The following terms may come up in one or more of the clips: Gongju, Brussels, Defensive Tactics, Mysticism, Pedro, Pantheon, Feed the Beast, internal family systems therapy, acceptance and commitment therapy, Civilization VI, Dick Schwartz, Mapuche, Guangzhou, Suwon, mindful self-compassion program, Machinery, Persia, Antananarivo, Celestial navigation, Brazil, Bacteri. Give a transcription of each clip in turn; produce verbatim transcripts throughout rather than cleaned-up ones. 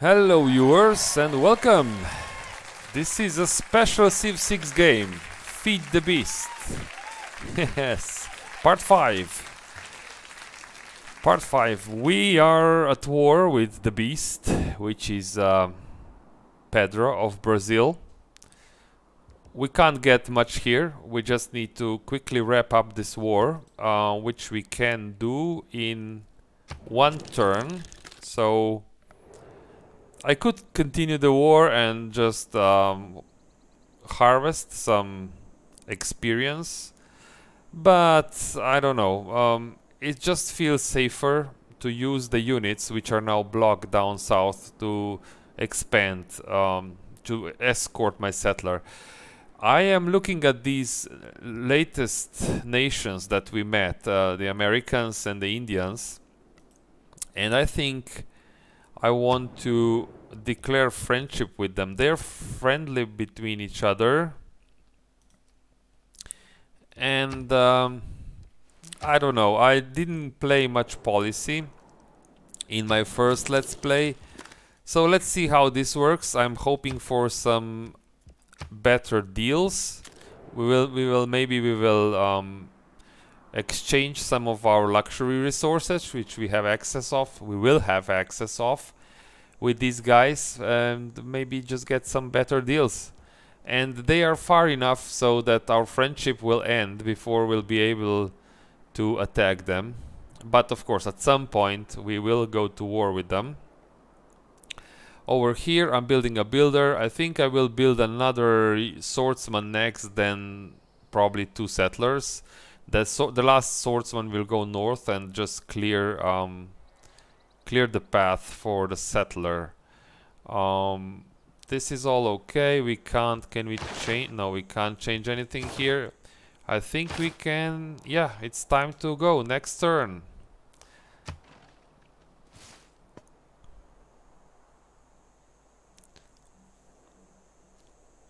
Hello viewers and welcome! This is a special Civ six game, Feed the Beast. Yes, part five. Part five. We are at war with the Beast, which is uh, Pedro of Brazil. We can't get much here, we just need to quickly wrap up this war, uh, which we can do in one turn. So I could continue the war and just um, harvest some experience, but I don't know, um, it just feels safer to use the units which are now blocked down south to expand, um, to escort my settler. I am looking at these latest nations that we met, uh, the Americans and the Indians, and I think I want to declare friendship with them. They're friendly between each other. And um, I don't know, I didn't play much policy in my first Let's Play. So let's see how this works. I'm hoping for some better deals. We will, we will maybe we will um, exchange some of our luxury resources which we have access of, we will have access of with these guys, and maybe just get some better deals. And they are far enough so that our friendship will end before we'll be able to attack them, but of course at some point we will go to war with them. Over here I'm building a builder. I think I will build another swordsman next, then probably two settlers. The, so the last swordsman will go north and just clear um, clear the path for the settler. Um, this is all okay. We can't. Can we change? No, we can't change anything here. I think we can. Yeah, it's time to go. Next turn.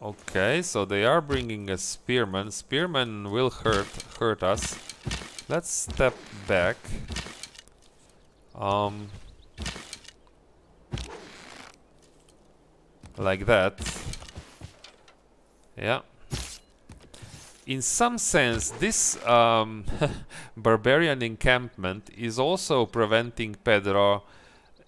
Okay, so they are bringing a spearman. Spearman will hurt hurt us. Let's step back. Um, like that. Yeah. In some sense, this um, barbarian encampment is also preventing Pedro.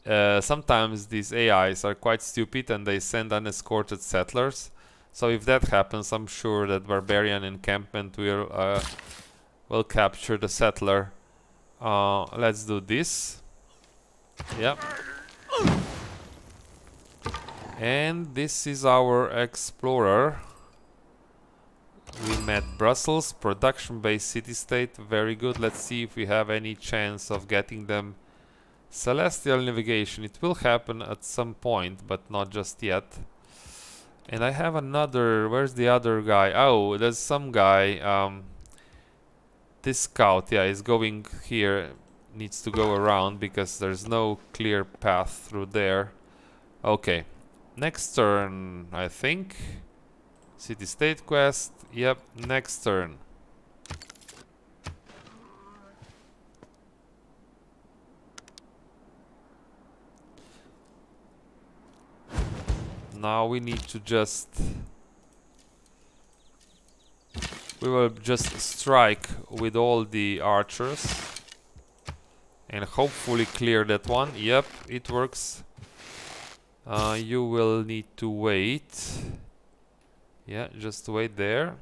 Uh, sometimes these A Is are quite stupid and they send unescorted settlers. So if that happens, I'm sure that barbarian encampment will uh, will capture the settler. Uh, let's do this. Yep. And this is our explorer. We met Brussels, production-based city-state. Very good. Let's see if we have any chance of getting them. Celestial navigation. It will happen at some point, but not just yet. And I have another, where's the other guy? Oh, there's some guy, um, this scout, yeah, is going here, needs to go around because there's no clear path through there. Okay, next turn, I think. City-state quest, yep, next turn. Now we need to just... We will just strike with all the archers and hopefully clear that one. Yep, it works. Uh, you will need to wait. Yeah, just wait there.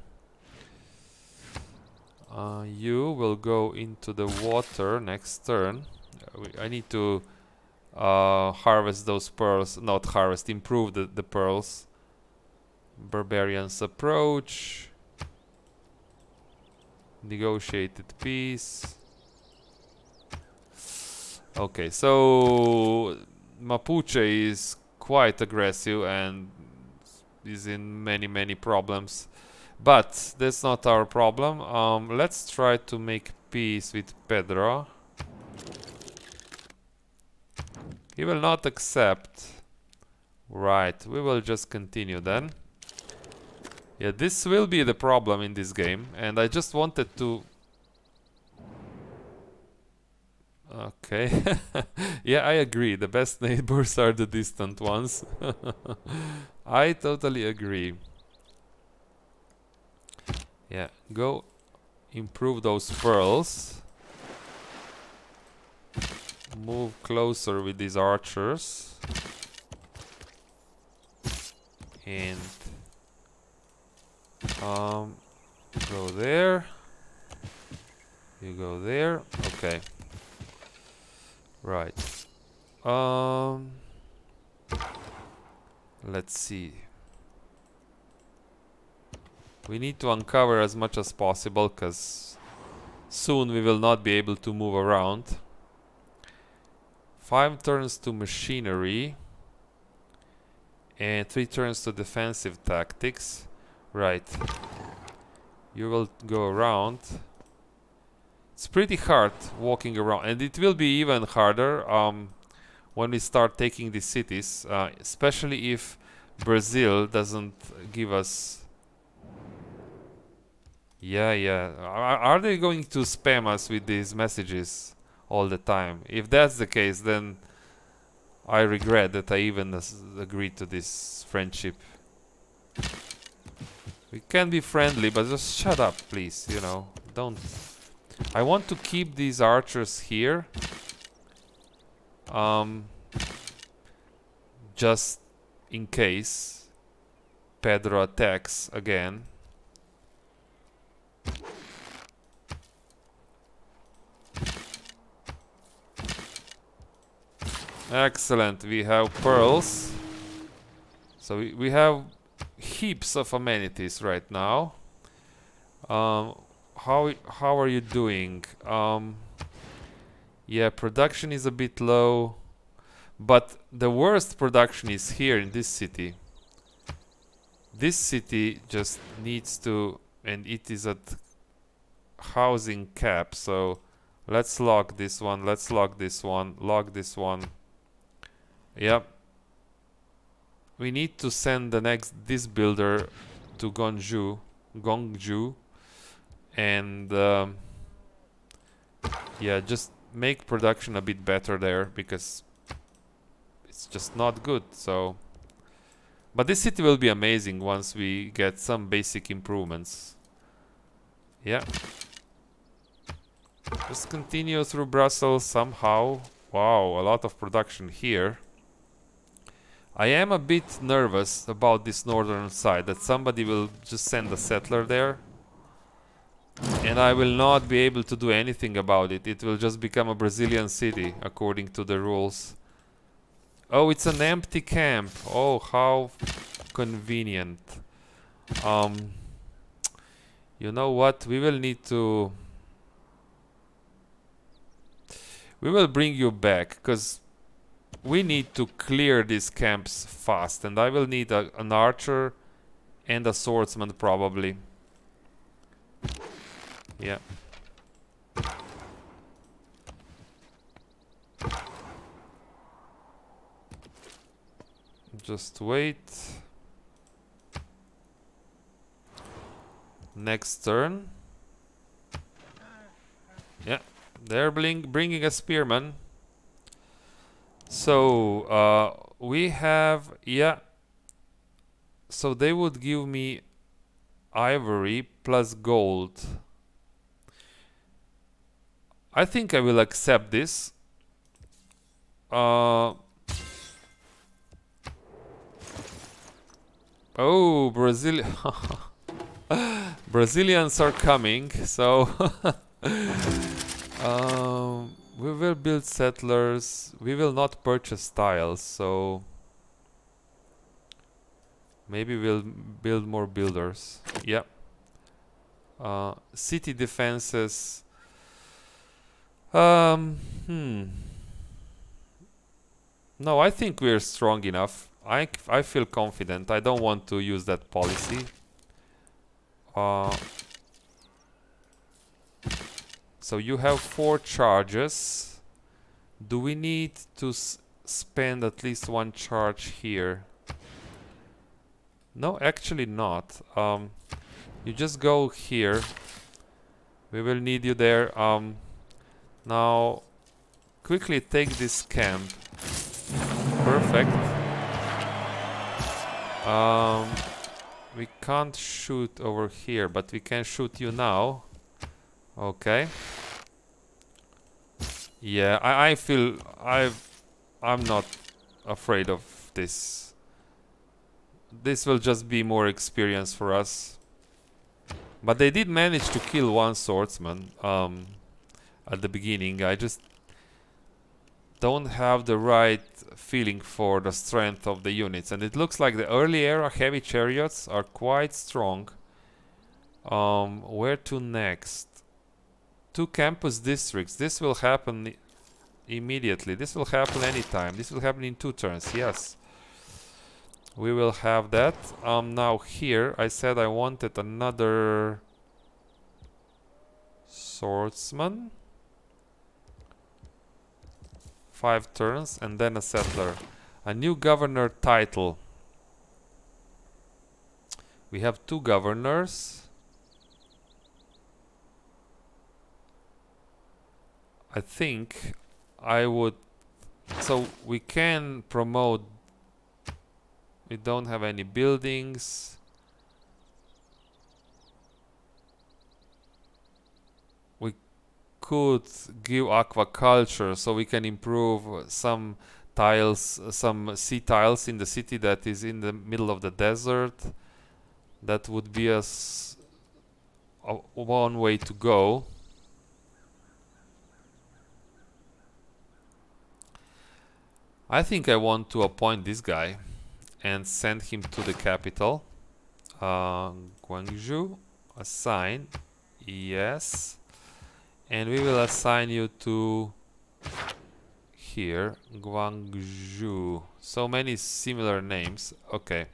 Uh, you will go into the water next turn. I need to... Uh, harvest those pearls, not harvest, improve the, the pearls. Barbarians approach. Negotiated peace. Okay, so Mapuche is quite aggressive and is in many, many problems. But that's not our problem. Um, let's try to make peace with Pedro. He will not accept. Right, we will just continue then. Yeah, this will be the problem in this game, and I just wanted to... Uh, Okay. Yeah, I agree. The best neighbors are the distant ones. I totally agree. Yeah, go improve those pearls. Move closer with these archers. And um, go there. You go there. Okay. Right. Um, let's see. We need to uncover as much as possible, because soon we will not be able to move around. Five turns to machinery. And three turns to defensive tactics. Right. You will go around. It's pretty hard walking around, and it will be even harder um, when we start taking these cities, uh, especially if Brazil doesn't give us... Yeah, yeah. Are, are they going to spam us with these messages all the time? If that's the case, then I regret that I even agreed to this friendship. We can be friendly, but just shut up, please, you know. Don't... I want to keep these archers here, um, just in case Pedro attacks again. Excellent, we have pearls, so we, we have heaps of amenities right now. Um, How how are you doing? Um, yeah, production is a bit low, but the worst production is here in this city. This city just needs to, and it is at housing cap. So let's lock this one. Let's lock this one. Lock this one. Yep. We need to send the next this builder to Gongju. Gongju. And um, yeah, just make production a bit better there, because it's just not good. So, but this city will be amazing once we get some basic improvements. Yeah, just continue through Brussels somehow. Wow, a lot of production here. I am a bit nervous about this northern side, that somebody will just send a settler there. And I will not be able to do anything about it. It will just become a Brazilian city, according to the rules. Oh, it's an empty camp. Oh, how convenient. Um, you know what? We will need to... We will bring you back, because we need to clear these camps fast. And I will need a, an archer and a swordsman, probably. Yeah. Just wait. Next turn. Yeah, they're bring bringing a spearman. So uh, we have yeah. So they would give me ivory plus gold. I think I will accept this. Uh, oh, Brazil! Brazilians are coming, so um, we will build settlers. We will not purchase tiles, so maybe we'll build more builders. Yeah. Uh, city defenses. Um, hmm. No, I think we're strong enough. I, I feel confident. I don't want to use that policy. Uh, so you have four charges. Do we need to s spend at least one charge here? No, actually not. Um, you just go here. We will need you there. Um... Now, quickly take this camp. Perfect. Um, we can't shoot over here, but we can shoot you now. Okay. Yeah, I, I feel I've, I'm not afraid of this. This will just be more experience for us. But they did manage to kill one swordsman um, at the beginning. I just don't have the right feeling for the strength of the units. And it looks like the early era heavy chariots are quite strong. Um, where to next? Two campus districts. This will happen immediately. This will happen anytime. This will happen in two turns. Yes. We will have that. Um, now here, I said I wanted another swordsman. Five turns and then a settler. A new governor title. We have two governors. I think I would... So we can promote... We don't have any buildings. We could give aquaculture so we can improve some tiles, some sea tiles in the city that is in the middle of the desert. That would be a, a one way to go. I think I want to appoint this guy and send him to the capital. Uh, Guangzhou, assign, yes. And we will assign you to here, Guangzhou. So many similar names, okay.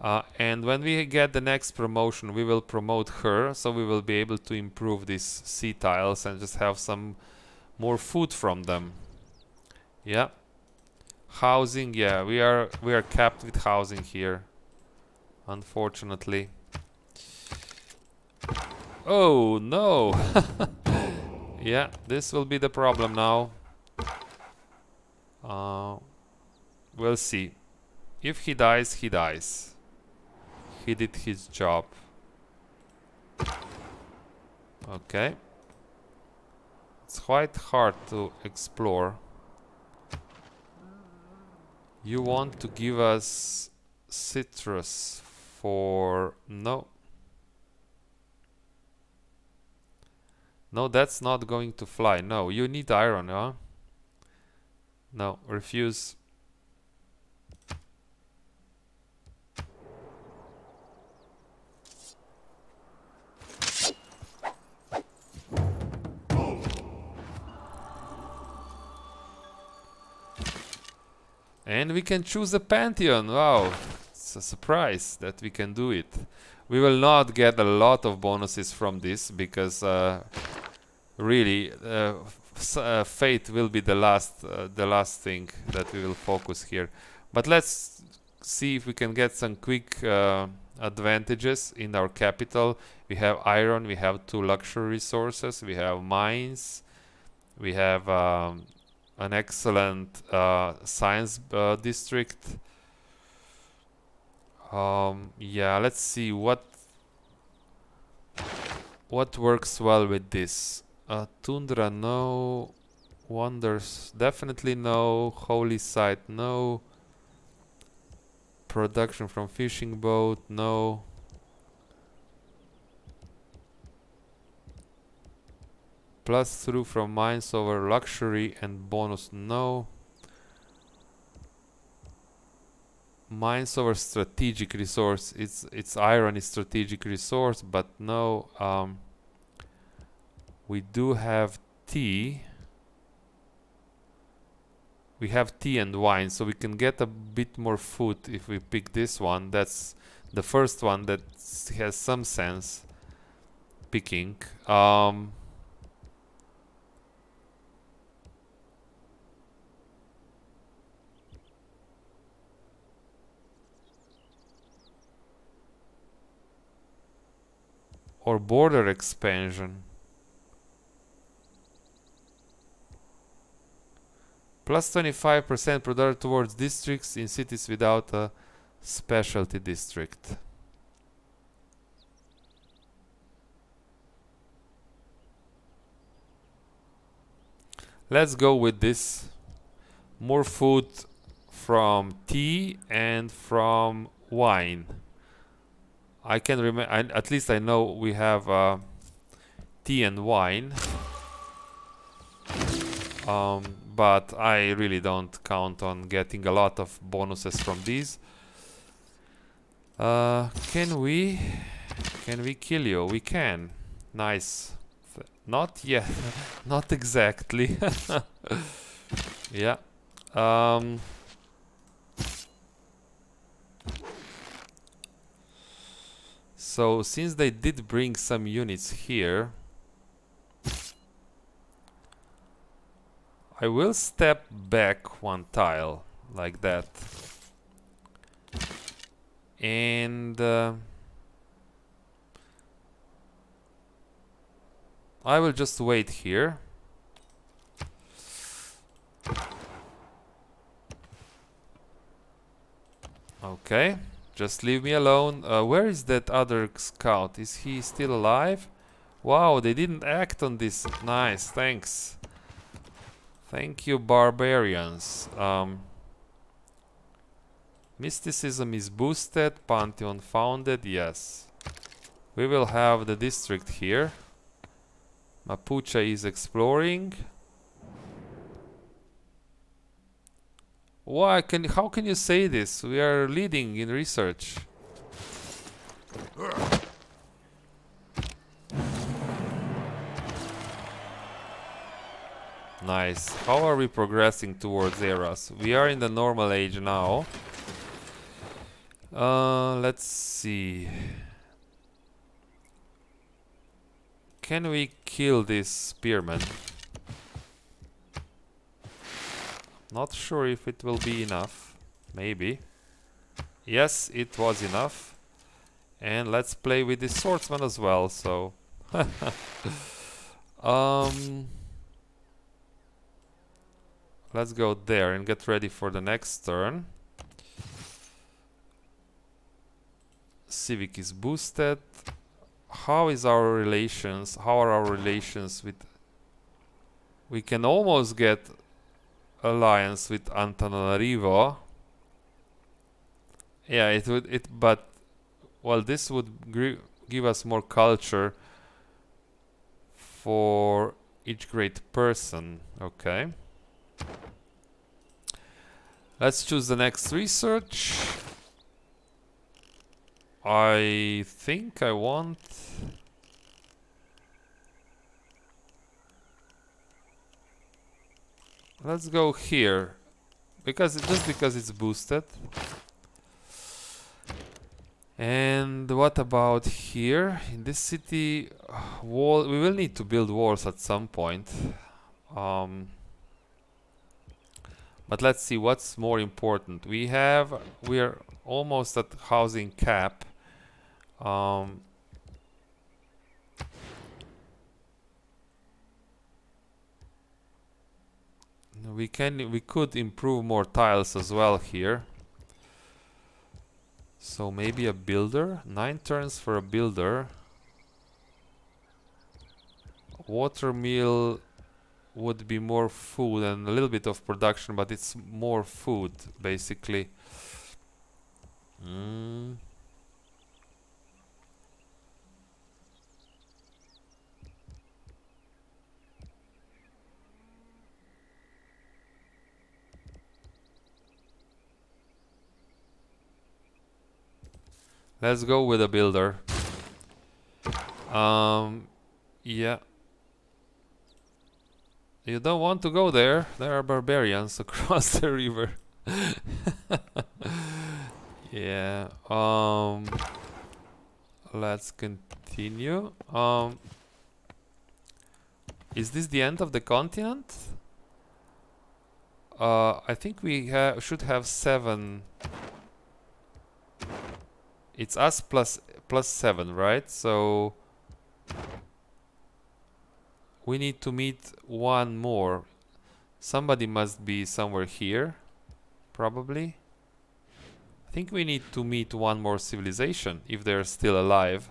Uh, and when we get the next promotion, we will promote her, so we will be able to improve these sea tiles and just have some more food from them. Yeah. Housing, yeah, we are we are capped with housing here, unfortunately. Oh no. Yeah, this will be the problem now. Uh, we'll see. If he dies, he dies. He did his job. Okay. It's quite hard to explore. You want to give us citrus for... No. No, that's not going to fly. No, you need iron, huh? No, refuse. And we can choose the Pantheon. Wow, it's a surprise that we can do it. We will not get a lot of bonuses from this because uh, really uh, uh, fate will be the last, uh, the last thing that we will focus here. But let's see if we can get some quick uh, advantages in our capital. We have iron, we have two luxury resources, we have mines, we have... Um, an excellent uh, science uh, district. Um, yeah, let's see what what works well with this. Uh, Tundra, no. Wonders, definitely no. Holy site, no. Production from fishing boat, no. Plus through from mines over luxury and bonus, no. Mines over strategic resource, it's it's iron is strategic resource, but no. Um, we do have tea. We have tea and wine, so we can get a bit more food if we pick this one. That's the first one that has some sense picking. Um, Or border expansion. Plus twenty-five percent product towards districts in cities without a specialty district. Let's go with this. More food from tea and from wine. I can remember, at least I know we have uh, tea and wine. Um, but I really don't count on getting a lot of bonuses from these. Uh, can we? Can we kill you? We can. Nice. Not yet. Not exactly. Yeah. Um... So, since they did bring some units here, I will step back one tile, like that. And uh, I will just wait here. Okay. Just leave me alone. Uh, where is that other scout? Is he still alive? Wow, they didn't act on this. Nice, thanks. Thank you, barbarians. Um, mysticism is boosted. Pantheon founded. Yes. We will have the district here. Mapuche is exploring. Why can how can you say this? We are leading in research. Nice. How are we progressing towards eras? We are in the normal age now. Uh, let's see. Can we kill this spearman? Not sure if it will be enough. Maybe. Yes, it was enough. And let's play with the swordsman as well, so... um, let's go there and get ready for the next turn. Civic is boosted. How is our relations? How are our relations with... We can almost get... alliance with Antananarivo. Yeah, it would it but well, this would gri give us more culture for each great person. Okay, let's choose the next research. I think I want Let's go here, because it, just because it's boosted. And what about here? In this city, wall. We will need to build walls at some point. Um, but let's see what's more important. We have we are almost at housing cap. Um, We can we could improve more tiles as well here. So maybe a builder? Nine turns for a builder. Water mill would be more food and a little bit of production, but it's more food basically. Mm. Let's go with a builder. Um, yeah. You don't want to go there. There are barbarians across the river. Yeah. Um, let's continue. Um, is this the end of the continent? Uh, I think we ha should have seven... It's us plus plus seven, right? So we need to meet one more. Somebody must be somewhere here, probably. I think we need to meet one more civilization, if they're still alive.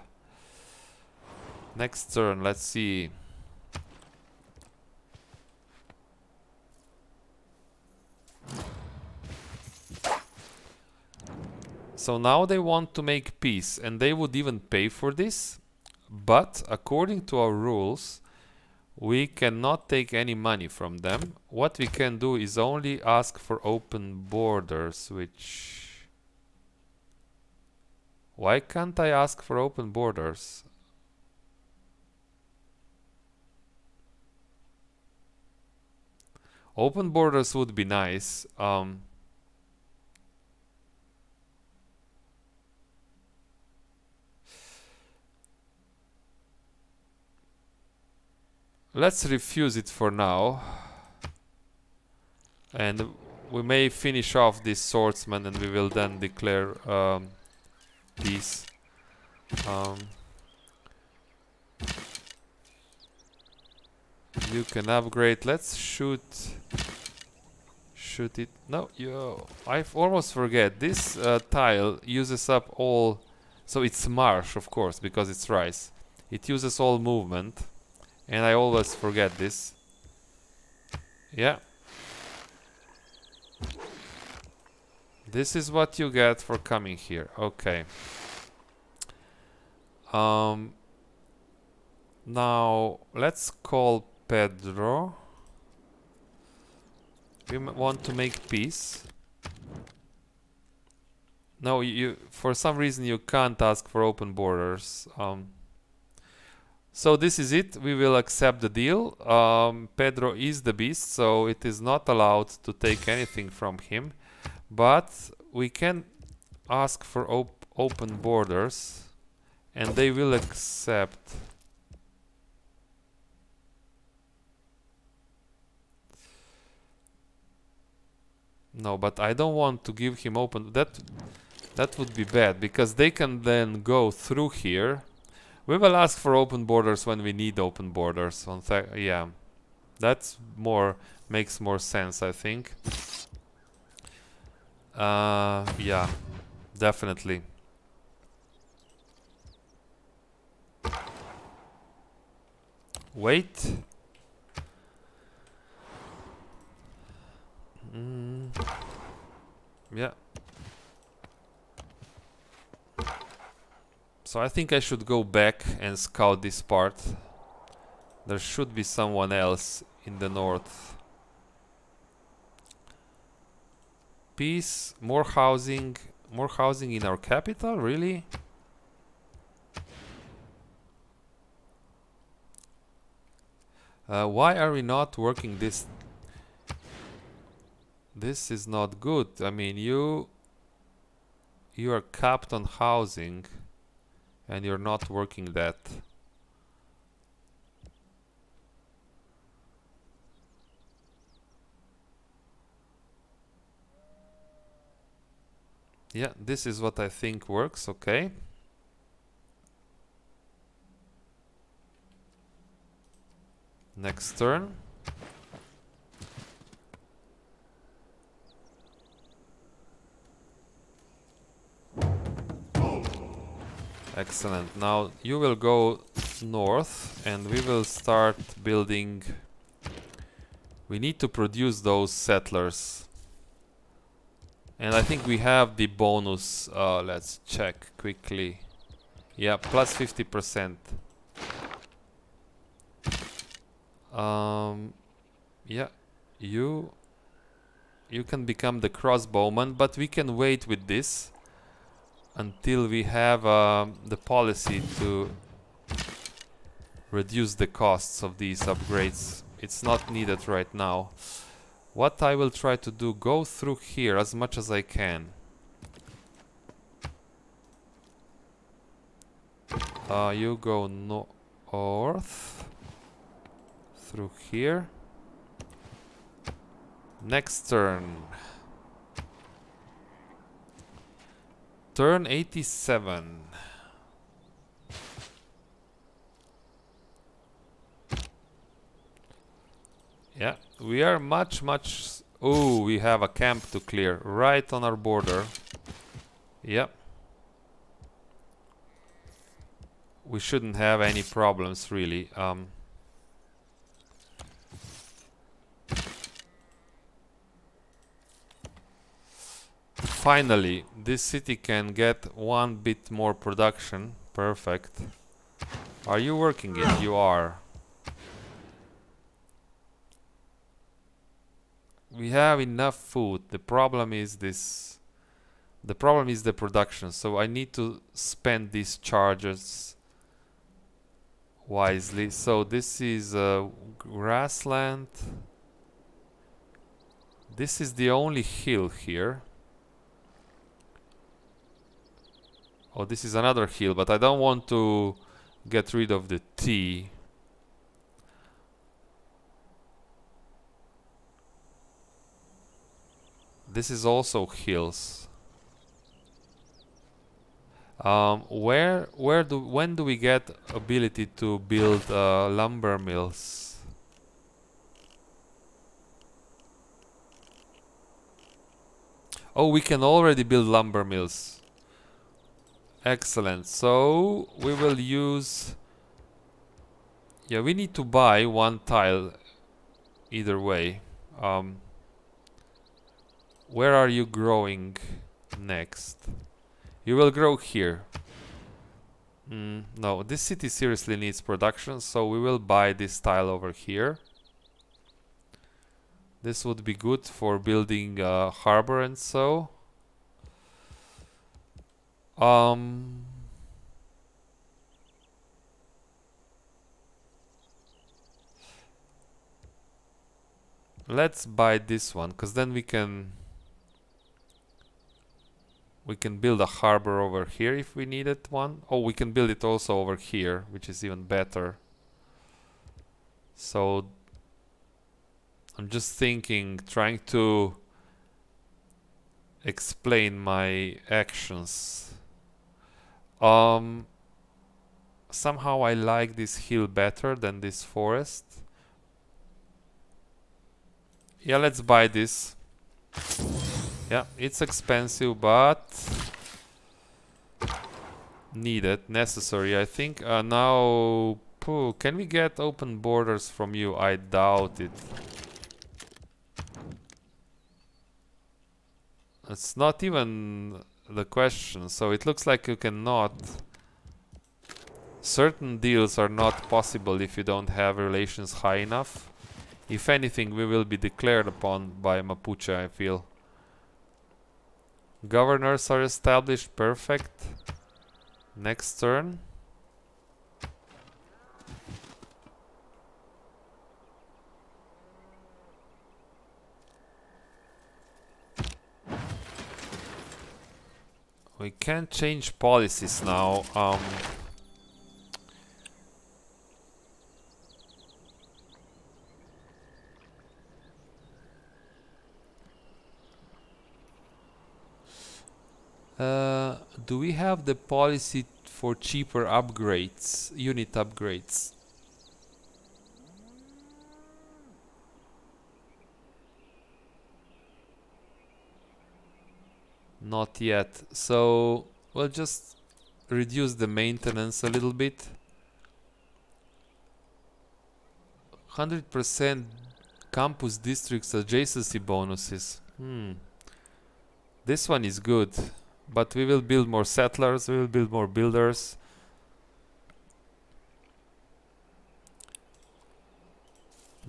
Next turn, let's see. So now they want to make peace, and they would even pay for this. But according to our rules, we cannot take any money from them. What we can do is only ask for open borders, which... Why can't I ask for open borders? Open borders would be nice. Um, Let's refuse it for now, and we may finish off this swordsman, and we will then declare um, peace. Um, you can upgrade. Let's shoot. Shoot it. No, yo. I almost forget. This uh, tile uses up all. So it's marsh, of course, because it's rice. It uses all movement. And I always forget this. Yeah. This is what you get for coming here. Okay. Um, now, let's call Pedro. We want to make peace. No, you, for some reason you can't ask for open borders. Um, So this is it. We will accept the deal. Um, Pedro is the beast, so it is not allowed to take anything from him. But we can ask for op open borders, and they will accept. No, but I don't want to give him open... That, that would be bad, because they can then go through here. We will ask for open borders when we need open borders. On th yeah, that's more makes more sense, I think. Uh, yeah, definitely. Wait. Mm. Yeah. So I think I should go back and scout this part. There should be someone else in the north. Peace, more housing, more housing in our capital, really? Uh, why are we not working this? This is not good. I mean, you, you are capped on housing. And you're not working that. Yeah, this is what I think works, okay. Next turn. Excellent. Now you will go north, and we will start building. We need to produce those settlers. And I think we have the bonus. Uh, let's check quickly. Yeah, plus fifty percent. Um, yeah, you, you can become the crossbowman, but we can wait with this. Until we have um, the policy to reduce the costs of these upgrades. It's not needed right now. What I will try to do, go through here as much as I can. Uh, you go north. Through here. Next turn. Turn eighty-seven. Yeah, we are much, much... Oh, we have a camp to clear right on our border. Yep. We shouldn't have any problems, really. Um, finally, this city can get one bit more production. Perfect. Are you working it? You are. We have enough food. The problem is this. The problem is the production. So I need to spend these charges wisely. So this is uh, grassland. This is the only hill here. Oh, this is another hill, but I don't want to get rid of the tea. This is also hills. Um, where, where do, when do we get ability to build uh, lumber mills? Oh, we can already build lumber mills. Excellent. So we will use. Yeah, we need to buy one tile. Either way. Um, where are you growing next? You will grow here. Mm, no, this city seriously needs production, so we will buy this tile over here. This would be good for building a harbor and so. Um, let's buy this one, because then we can... We can build a harbor over here if we needed one. Oh, we can build it also over here, which is even better. So, I'm just thinking, trying to explain my actions. Um, somehow I like this hill better than this forest. Yeah, let's buy this. Yeah, it's expensive, but needed, necessary, I think. Uh, now, poo, can we get open borders from you? I doubt it. It's not even the question. So it looks like you cannot. Certain deals are not possible if you don't have relations high enough. If anything, we will be declared upon by Mapuche, I feel. Governors are established. Perfect. Next turn. We can't change policies now. Um, Uh, do we have the policy for cheaper upgrades, unit upgrades? Not yet. So we'll just reduce the maintenance a little bit. one hundred percent campus districts adjacency bonuses. Hmm. This one is good. But we will build more settlers, we will build more builders.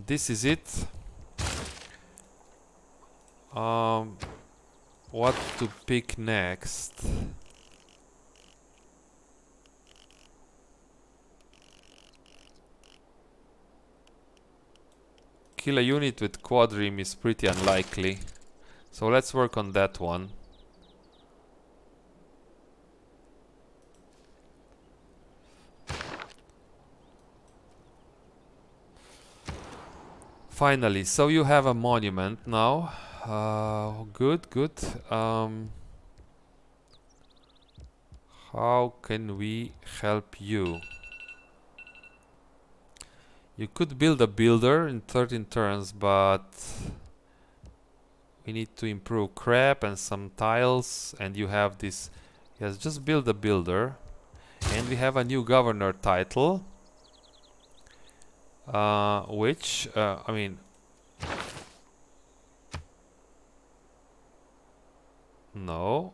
This is it. Um, what to pick next? Kill a unit with quadrim is pretty unlikely. So let's work on that one. Finally, so you have a monument now. Uh, good, good. Um, how can we help you? You could build a builder in thirteen turns, but we need to improve crap and some tiles, and you have this. Yes, just build a builder. And we have a new governor title, uh, which, uh, I mean, no,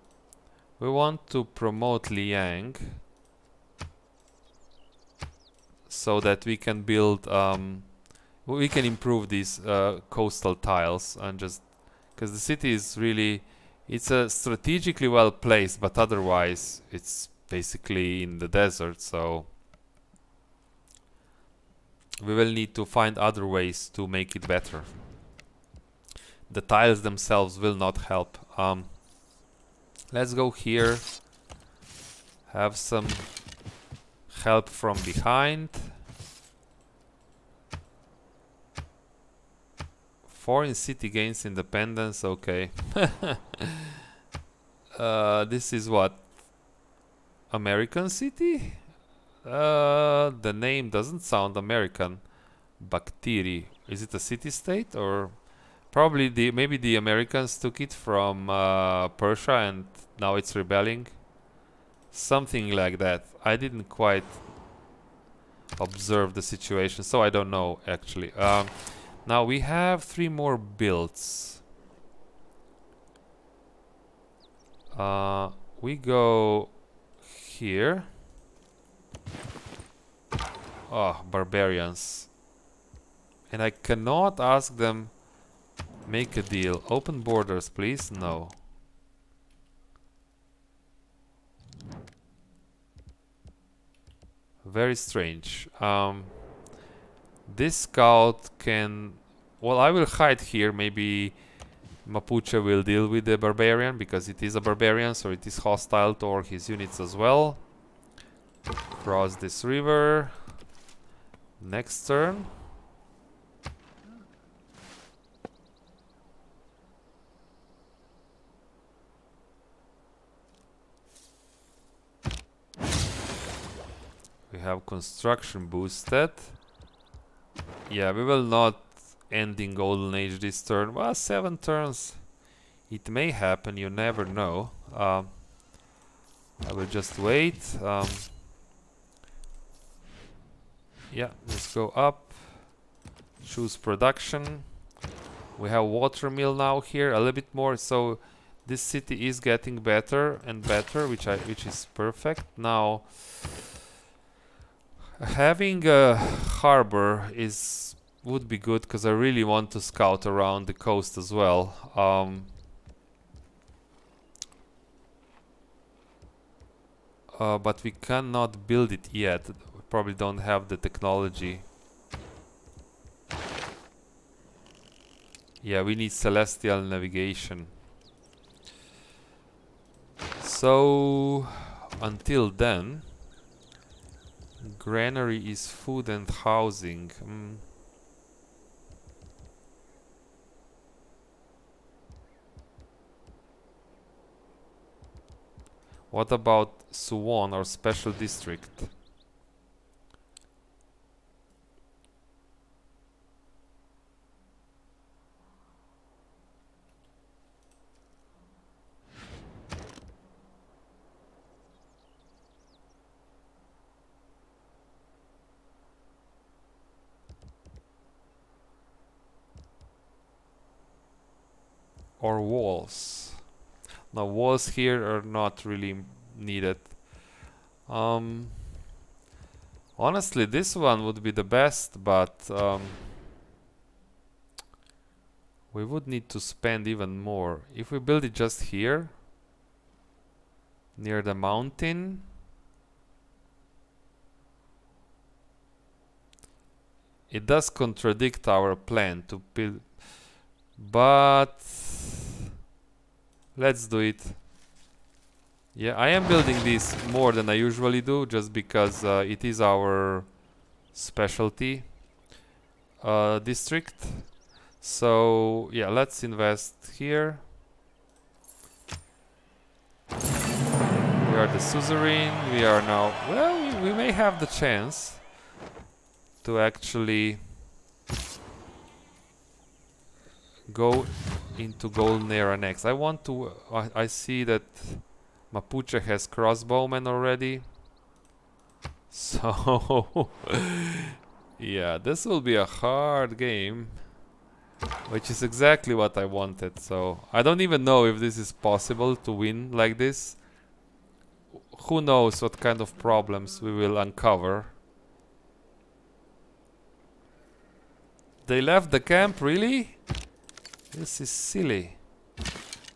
we want to promote Liang so that we can build, um, we can improve these uh, coastal tiles, and just because the city is really, it's a uh, strategically well placed, but otherwise it's basically in the desert, so we will need to find other ways to make it better. The tiles themselves will not help. Um, let's go here, have some help from behind. Foreign city gains independence, okay. uh, this is what? American city? Uh, the name doesn't sound American. Bacteri. Is it a city-state, or probably the maybe the Americans took it from uh, Persia and now it's rebelling? Something like that. I didn't quite observe the situation, so I don't know actually. Um, now we have three more builds. Uh, we go here. Oh, barbarians. And I cannot ask them, make a deal. Open borders, please. No. Very strange. Um, this scout can... Well, I will hide here. Maybe Mapuche will deal with the barbarian, because it is a barbarian, so it is hostile toward his units as well. Cross this river. Next turn. We have construction boosted. Yeah, we will not ending golden age this turn. Well, seven turns, it may happen, you never know. um, I will just wait. Um, yeah, let's go up, choose production. We have water mill now here a little bit more, so this city is getting better and better, which I which is perfect. Now having a harbor is would be good, because I really want to scout around the coast as well. Um, uh, but we cannot build it yet. We probably don't have the technology. Yeah, we need Celestial navigation. So, until then, granary is food and housing. Mm. What about Suwon or special district? Or walls? Now walls here are not really needed. Um, honestly, this one would be the best, but um, we would need to spend even more. If we build it just here, near the mountain, it does contradict our plan to build, but let's do it. Yeah, I am building this more than I usually do, just because uh, it is our specialty uh, district. So yeah, let's invest here. We are the suzerain. We are now, well, we, we may have the chance to actually go into Golnera next. I want to... I, I see that Mapuche has crossbowmen already. So... yeah, this will be a hard game. Which is exactly what I wanted, so... I don't even know if this is possible to win like this. Who knows what kind of problems we will uncover. They left the camp, really? This is silly.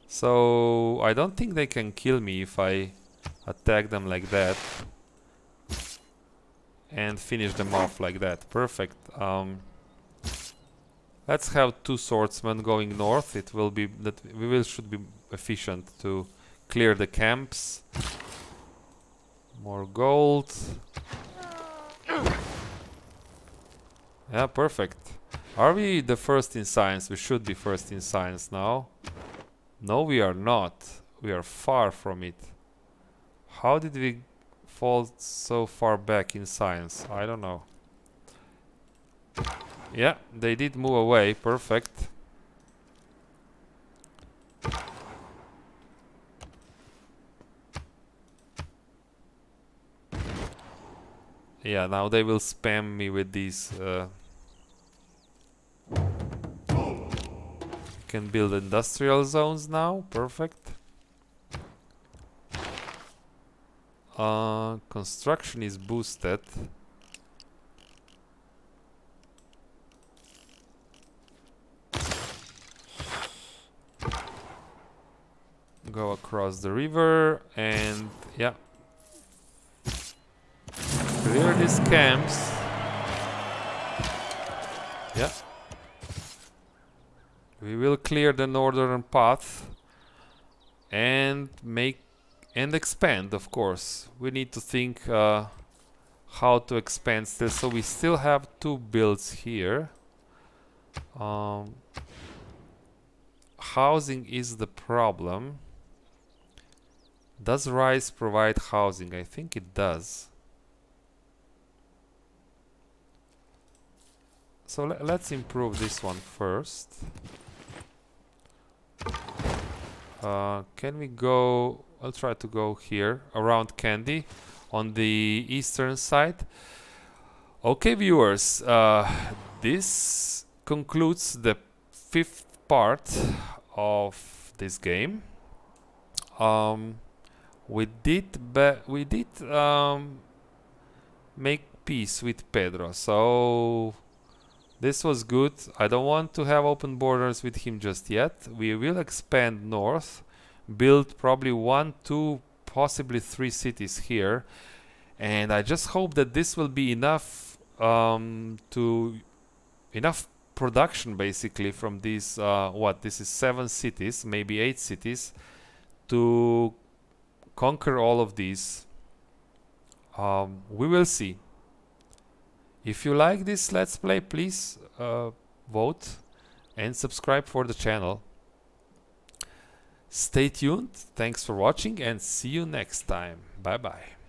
So I don't think they can kill me if I attack them like that and finish them off like that. Perfect. Um, let's have two swordsmen going north. It will be that we will should be efficient to clear the camps. More gold. Yeah, perfect. Are we the first in science? We should be first in science now. No, we are not. We are far from it. How did we fall so far back in science? I don't know. Yeah, they did move away. Perfect. Yeah, now they will spam me with these... Uh, can build industrial zones now. Perfect. Uh, construction is boosted. Go across the river and yeah. Clear these camps. Yeah. We will clear the northern path and make and expand, of course. We need to think uh, how to expand still. So we still have two builds here. Um, housing is the problem. Does rice provide housing? I think it does. So le- let's improve this one first. Uh, can we go... I'll try to go here, around Candy, on the eastern side. Okay, viewers, uh, this concludes the fifth part of this game. Um, we did, be we did um, make peace with Pedro, so... This was good. I don't want to have open borders with him just yet. We will expand north, build probably one, two, possibly three cities here. And I just hope that this will be enough um, to enough production basically from these, uh, what, this is seven cities, maybe eight cities, to conquer all of these. Um, we will see. If you like this Let's Play, please uh, vote and subscribe for the channel. Stay tuned, thanks for watching and see you next time. Bye bye.